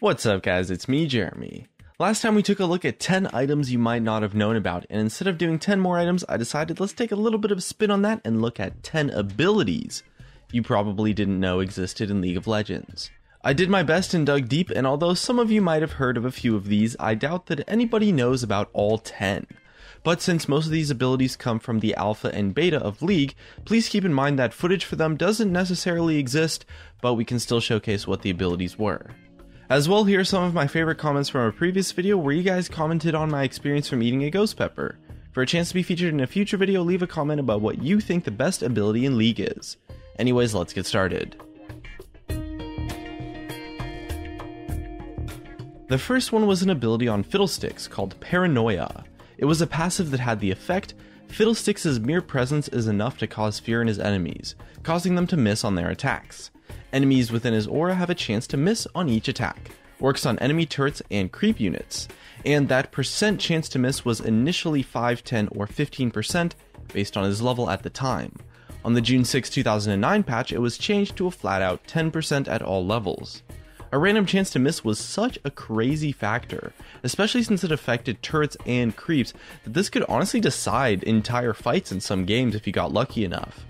What's up guys, it's me, Jeremy. Last time we took a look at 10 items you might not have known about, and instead of doing 10 more items, I decided let's take a little bit of a spin on that and look at 10 abilities you probably didn't know existed in League of Legends. I did my best and dug deep, and although some of you might have heard of a few of these, I doubt that anybody knows about all 10. But since most of these abilities come from the alpha and beta of League, please keep in mind that footage for them doesn't necessarily exist, but we can still showcase what the abilities were. As well, here are some of my favorite comments from a previous video where you guys commented on my experience from eating a ghost pepper. For a chance to be featured in a future video, leave a comment about what you think the best ability in League is. Anyways, let's get started. The first one was an ability on Fiddlesticks called Paranoia. It was a passive that had the effect, Fiddlesticks' mere presence is enough to cause fear in his enemies, causing them to miss on their attacks. Enemies within his aura have a chance to miss on each attack, works on enemy turrets and creep units, and that percent chance to miss was initially 5, 10, or 15% based on his level at the time. On the June 6, 2009 patch, it was changed to a flat out 10% at all levels. A random chance to miss was such a crazy factor, especially since it affected turrets and creeps, that this could honestly decide entire fights in some games if you got lucky enough.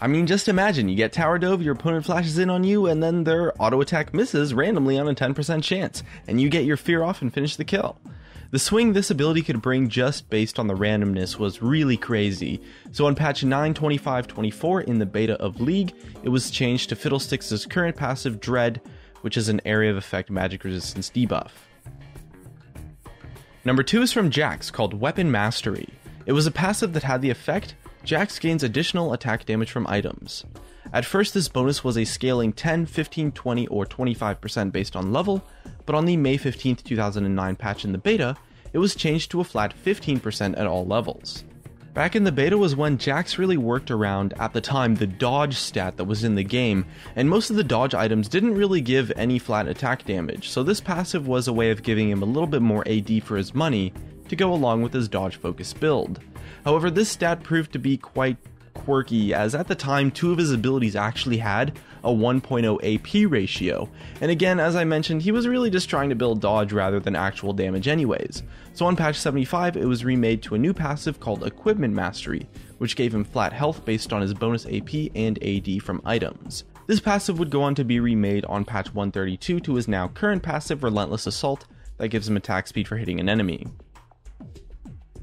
I mean, just imagine, you get tower dove, your opponent flashes in on you, and then their auto attack misses randomly on a 10% chance, and you get your fear off and finish the kill. The swing this ability could bring just based on the randomness was really crazy, so on patch 9.25.24 in the beta of League, it was changed to Fiddlesticks' current passive Dread, which is an area of effect magic resistance debuff. Number 2 is from Jax, called Weapon Mastery. It was a passive that had the effect, Jax gains additional attack damage from items. At first this bonus was a scaling 10, 15, 20, or 25% based on level, but on the May 15, 2009 patch in the beta, it was changed to a flat 15% at all levels. Back in the beta was when Jax really worked around, at the time, the dodge stat that was in the game, and most of the dodge items didn't really give any flat attack damage, so this passive was a way of giving him a little bit more AD for his money to go along with his dodge focused build. However, this stat proved to be quite quirky, as at the time two of his abilities actually had a 1.0 AP ratio, and again, as I mentioned, he was really just trying to build dodge rather than actual damage anyways. So on patch 75, it was remade to a new passive called Equipment Mastery, which gave him flat health based on his bonus AP and AD from items. This passive would go on to be remade on patch 132 to his now current passive Relentless Assault that gives him attack speed for hitting an enemy.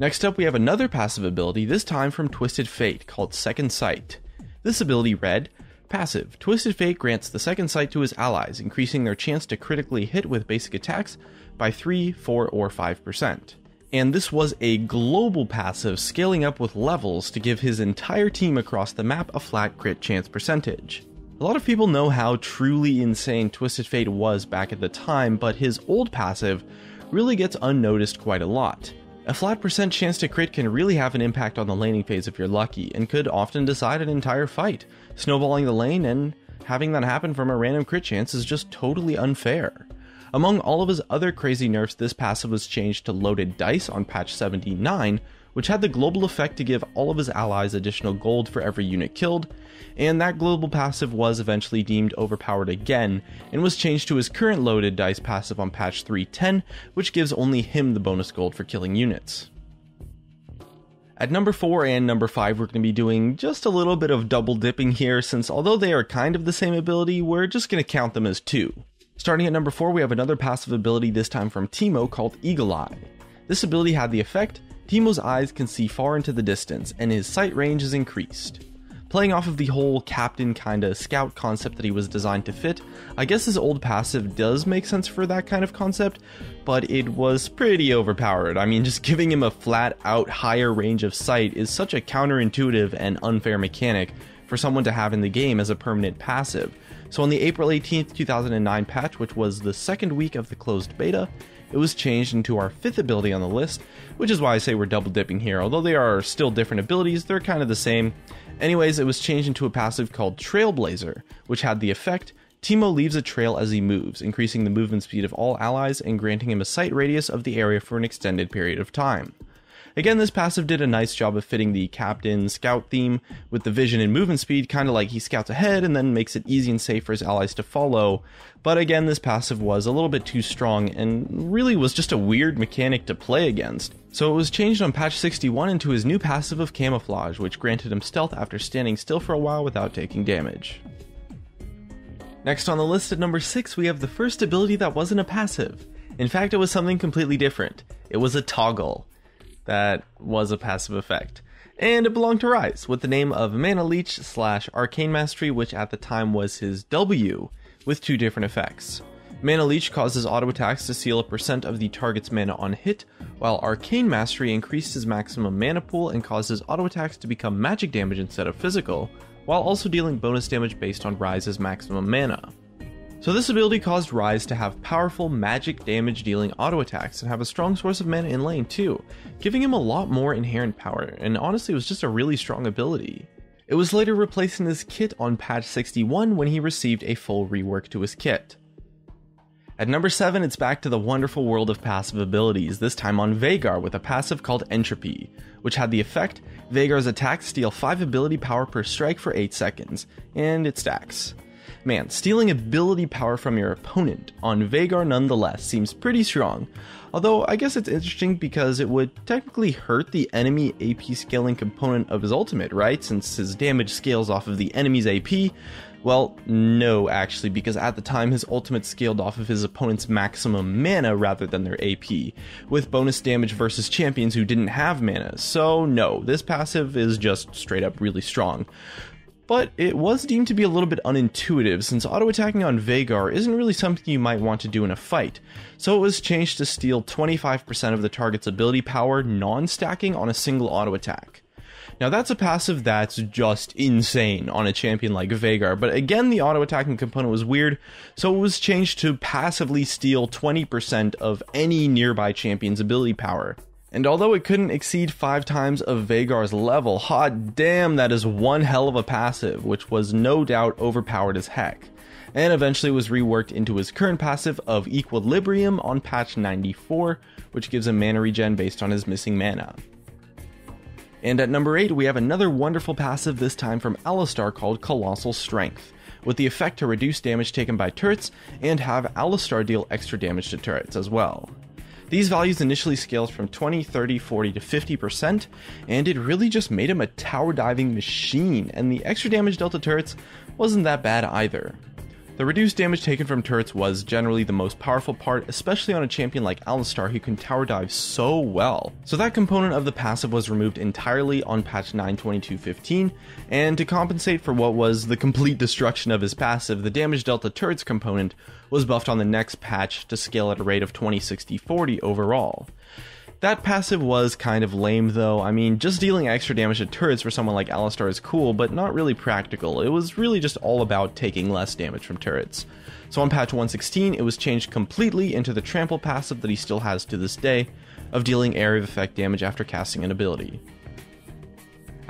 Next up, we have another passive ability, this time from Twisted Fate, called Second Sight. This ability read, passive, Twisted Fate grants the Second Sight to his allies, increasing their chance to critically hit with basic attacks by 3, 4, or 5%. And this was a global passive, scaling up with levels to give his entire team across the map a flat crit chance percentage. A lot of people know how truly insane Twisted Fate was back at the time, but his old passive really gets unnoticed quite a lot. A flat percent chance to crit can really have an impact on the laning phase if you're lucky, and could often decide an entire fight. Snowballing the lane and having that happen from a random crit chance is just totally unfair. Among all of his other crazy nerfs, this passive was changed to Loaded Dice on patch 79, which had the global effect to give all of his allies additional gold for every unit killed, and that global passive was eventually deemed overpowered again, and was changed to his current Loaded Dice passive on patch 3.10, which gives only him the bonus gold for killing units. At number 4 and number 5, we're going to be doing just a little bit of double dipping here, since although they are kind of the same ability, we're just going to count them as two. Starting at number 4, we have another passive ability, this time from Teemo, called Eagle Eye. This ability had the effect, Teemo's eyes can see far into the distance, and his sight range is increased. Playing off of the whole captain kinda scout concept that he was designed to fit, I guess his old passive does make sense for that kind of concept, but it was pretty overpowered. I mean, just giving him a flat out higher range of sight is such a counterintuitive and unfair mechanic for someone to have in the game as a permanent passive. So on the April 18th, 2009 patch, which was the second week of the closed beta, it was changed into our fifth ability on the list, which is why I say we're double dipping here. Although they are still different abilities, they're kind of the same. Anyways, it was changed into a passive called Trailblazer, which had the effect, Teemo leaves a trail as he moves, increasing the movement speed of all allies and granting him a sight radius of the area for an extended period of time. Again, this passive did a nice job of fitting the Captain Scout theme with the vision and movement speed, kind of like he scouts ahead and then makes it easy and safe for his allies to follow. But again, this passive was a little bit too strong and really was just a weird mechanic to play against. So it was changed on patch 61 into his new passive of Camouflage, which granted him stealth after standing still for a while without taking damage. Next on the list at number 6, we have the first ability that wasn't a passive. In fact, it was something completely different. It was a toggle that was a passive effect. And it belonged to Ryze with the name of Mana Leech / Arcane Mastery, which at the time was his W, with two different effects. Mana Leech causes auto attacks to seal a % of the target's mana on hit, while Arcane Mastery increases maximum mana pool and causes auto attacks to become magic damage instead of physical, while also dealing bonus damage based on Ryze's maximum mana. So this ability caused Ryze to have powerful magic damage dealing auto attacks and have a strong source of mana in lane too, giving him a lot more inherent power, and honestly it was just a really strong ability. It was later replaced in his kit on patch 61 when he received a full rework to his kit. At number 7, it's back to the wonderful world of passive abilities, this time on Veigar with a passive called Entropy, which had the effect, Veigar's attacks steal 5 ability power per strike for 8 seconds, and it stacks. Man, stealing ability power from your opponent on Veigar nonetheless seems pretty strong, although I guess it's interesting because it would technically hurt the enemy AP scaling component of his ultimate, right? Since his damage scales off of the enemy's AP. Well, no actually, because at the time his ultimate scaled off of his opponent's maximum mana rather than their AP, with bonus damage versus champions who didn't have mana, so no, this passive is just straight up really strong. But it was deemed to be a little bit unintuitive since auto-attacking on Veigar isn't really something you might want to do in a fight, so it was changed to steal 25% of the target's ability power non-stacking on a single auto-attack. Now that's a passive that's just insane on a champion like Veigar, but again the auto-attacking component was weird, so it was changed to passively steal 20% of any nearby champion's ability power. And although it couldn't exceed 5 times of Veigar's level, hot damn that is one hell of a passive, which was no doubt overpowered as heck, and eventually was reworked into his current passive of Equilibrium on patch 94, which gives him mana regen based on his missing mana. And at number 8, we have another wonderful passive, this time from Alistar, called Colossal Strength, with the effect to reduce damage taken by turrets and have Alistar deal extra damage to turrets as well. These values initially scaled from 20, 30, 40 to 50%, and it really just made him a tower diving machine, and the extra damage dealt to turrets wasn't that bad either. The reduced damage taken from turrets was generally the most powerful part, especially on a champion like Alistar who can tower dive so well. So that component of the passive was removed entirely on patch 9.22.15, and to compensate for what was the complete destruction of his passive, the damage dealt to turrets component was buffed on the next patch to scale at a rate of 20-60-40 overall. That passive was kind of lame though. I mean, just dealing extra damage to turrets for someone like Alistar is cool, but not really practical. It was really just all about taking less damage from turrets. So on patch 116, it was changed completely into the Trample passive that he still has to this day, of dealing area of effect damage after casting an ability.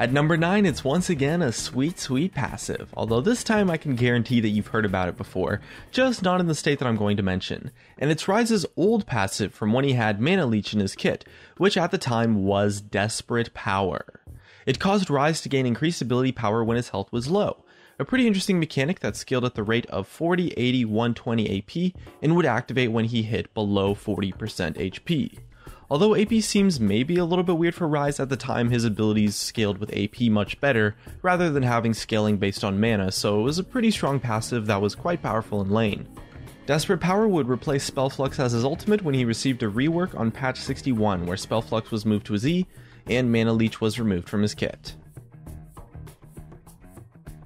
At number 9, it's once again a sweet, sweet passive, although this time I can guarantee that you've heard about it before, just not in the state that I'm going to mention, and it's Ryze's old passive from when he had Mana Leech in his kit, which at the time was Desperate Power. It caused Ryze to gain increased ability power when his health was low, a pretty interesting mechanic that scaled at the rate of 40, 80, 120 AP, and would activate when he hit below 40% HP. Although AP seems maybe a little bit weird for Ryze at the time, his abilities scaled with AP much better, rather than having scaling based on mana, so it was a pretty strong passive that was quite powerful in lane. Desperate Power would replace Spellflux as his ultimate when he received a rework on patch 61, where Spellflux was moved to his E, and Mana Leech was removed from his kit.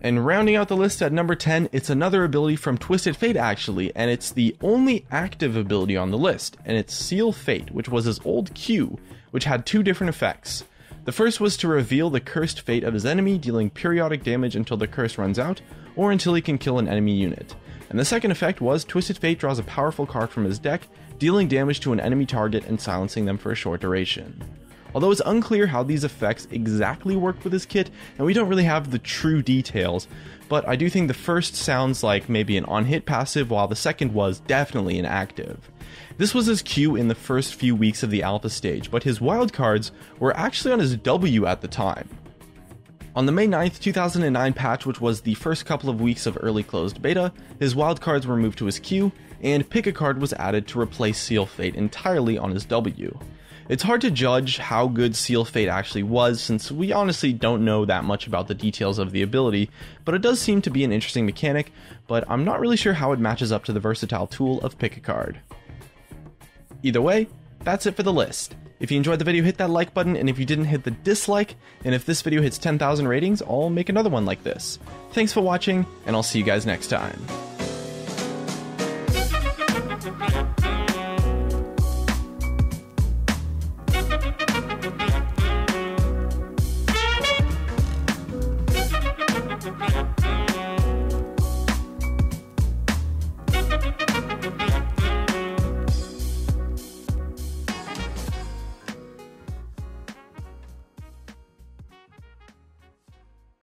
And rounding out the list at number 10, it's another ability from Twisted Fate actually, and it's the only active ability on the list, and it's Seal Fate, which was his old Q, which had two different effects. The first was to reveal the cursed fate of his enemy, dealing periodic damage until the curse runs out, or until he can kill an enemy unit. And the second effect was Twisted Fate draws a powerful card from his deck, dealing damage to an enemy target and silencing them for a short duration. although it's unclear how these effects exactly work with his kit, and we don't really have the true details, but I do think the first sounds like maybe an on-hit passive, while the second was definitely an active. This was his Q in the first few weeks of the alpha stage, but his wild cards were actually on his W at the time. On the May 9th, 2009 patch, which was the first couple of weeks of early closed beta, his wildcards were moved to his Q, and pick a card was added to replace Seal Fate entirely on his W. It's hard to judge how good Seal Fate actually was, since we honestly don't know that much about the details of the ability, but it does seem to be an interesting mechanic, but I'm not really sure how it matches up to the versatile tool of pick a card. Either way, that's it for the list. If you enjoyed the video, hit that like button, and if you didn't, hit the dislike, and if this video hits 10,000 ratings, I'll make another one like this. Thanks for watching, and I'll see you guys next time.